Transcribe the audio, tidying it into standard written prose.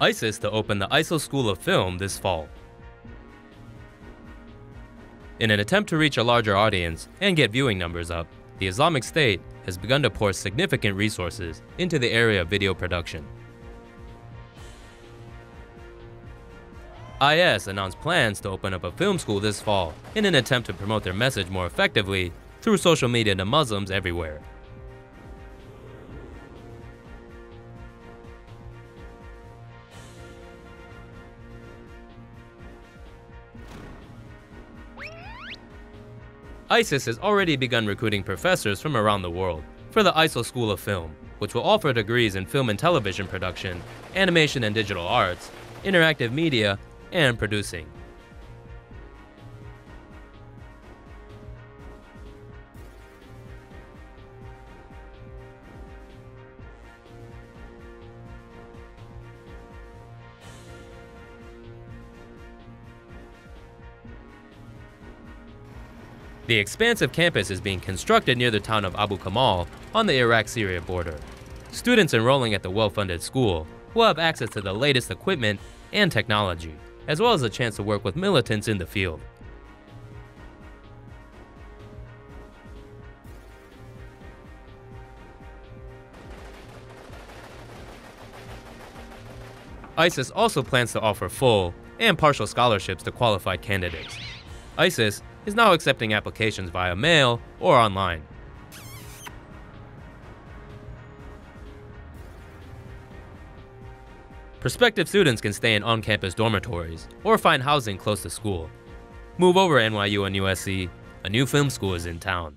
ISIS to open the ISIL School of Film this fall, in an attempt to reach a larger audience and get viewing numbers up. The Islamic State has begun to pour significant resources into the area of video production. IS announced plans to open up a film school this fall in an attempt to promote their message more effectively through social media to Muslims everywhere. ISIS has already begun recruiting professors from around the world for the ISIL School of Film, which will offer degrees in film and television production, animation and digital arts, interactive media, and producing. The expansive campus is being constructed near the town of Abu Kamal on the Iraq-Syria border. Students enrolling at the well-funded school will have access to the latest equipment and technology, as well as a chance to work with militants in the field. ISIS also plans to offer full and partial scholarships to qualified candidates. ISIS is now accepting applications via mail or online. Prospective students can stay in on-campus dormitories or find housing close to school. Move over, NYU and USC, a new film school is in town.